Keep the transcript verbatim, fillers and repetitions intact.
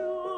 to